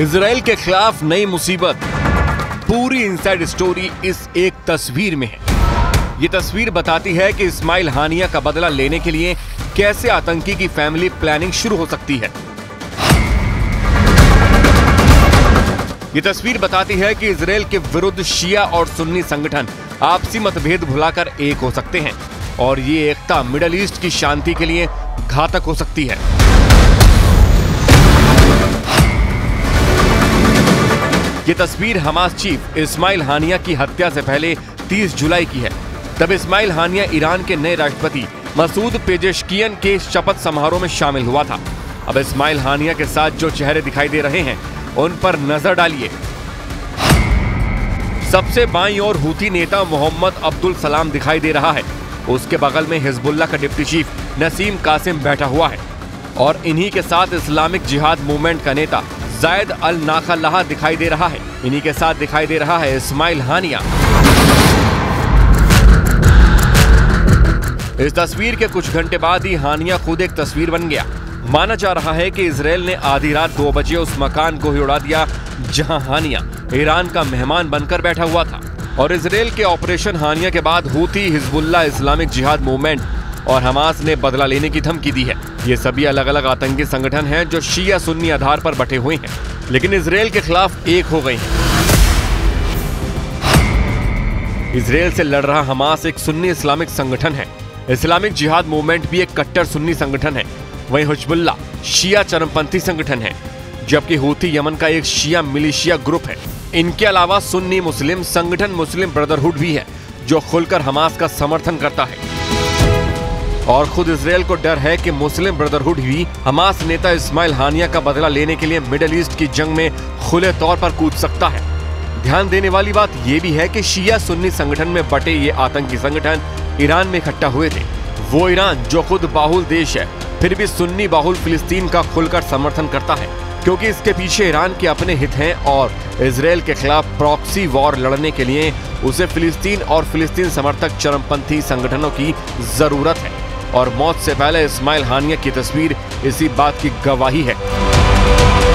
Israel के खिलाफ नई मुसीबत, पूरी इनसाइड स्टोरी इस एक तस्वीर में है। ये तस्वीर बताती है कि इस्माइल हानिया का बदला लेने के लिए कैसे आतंकी की फैमिली प्लानिंग शुरू हो सकती है। ये तस्वीर बताती है कि इजराइल के विरुद्ध शिया और सुन्नी संगठन आपसी मतभेद भुलाकर एक हो सकते हैं और ये एकता मिडल ईस्ट की शांति के लिए घातक हो सकती है। ये तस्वीर हमास चीफ इस्माइल हानिया की हत्या से पहले 30 जुलाई की है। तब इस्माइल हानिया ईरान के नए राष्ट्रपति मसूद पेजेशकियन के शपथ समारोह में शामिल हुआ था। अब इस्माइल हानिया के साथ जो चेहरे दिखाई दे रहे हैं उन पर नजर डालिए। सबसे बाईं ओर हूती नेता मोहम्मद अब्दुल सलाम दिखाई दे रहा है। उसके बगल में हिजबुल्लाह का डिप्टी चीफ नसीम कासिम बैठा हुआ है और इन्हीं के साथ इस्लामिक जिहाद मूवमेंट का नेता ज़ायद अल नाखलाहा दिखाई दे रहा है। इन्हीं के साथ दिखाई दे रहा है इस्माइल हानिया। इस तस्वीर के कुछ घंटे बाद ही हानिया खुद एक तस्वीर बन गया। माना जा रहा है कि इजराइल ने आधी रात 2 बजे उस मकान को ही उड़ा दिया जहां हानिया ईरान का मेहमान बनकर बैठा हुआ था। और इजराइल के ऑपरेशन हानिया के बाद Houthi, Hezbollah, Islamic Jihad movement और हमास ने बदला लेने की धमकी दी है। ये सभी अलग अलग आतंकी संगठन हैं जो शिया सुन्नी आधार पर बटे हुए हैं, लेकिन इजराइल के खिलाफ एक हो गए हैं। इजराइल से लड़ रहा हमास एक सुन्नी इस्लामिक संगठन है। इस्लामिक जिहाद मूवमेंट भी एक कट्टर सुन्नी संगठन है। वहीं हिजबुल्लाह शिया चरमपंथी संगठन है, जबकि हूती यमन का एक शिया मिलिशिया ग्रुप है। इनके अलावा सुन्नी मुस्लिम संगठन मुस्लिम ब्रदरहुड भी है जो खुलकर हमास का समर्थन करता है। और खुद इजराइल को डर है कि मुस्लिम ब्रदरहुड भी हमास नेता इस्माइल हानिया का बदला लेने के लिए मिडिल ईस्ट की जंग में खुले तौर पर कूद सकता है। ध्यान देने वाली बात यह भी है कि शिया सुन्नी संगठन में बटे ये आतंकी संगठन ईरान में इकट्ठा हुए थे। वो ईरान जो खुद बाहुल देश है, फिर भी सुन्नी बाहुल फिलिस्तीन का खुलकर समर्थन करता है, क्योंकि इसके पीछे ईरान के अपने हित हैं और इजराइल के खिलाफ प्रॉक्सी वॉर लड़ने के लिए उसे फिलिस्तीन और फिलिस्तीन समर्थक चरमपंथी संगठनों की जरूरत है। और मौत से पहले इस्माइल हानिया की तस्वीर इसी बात की गवाही है।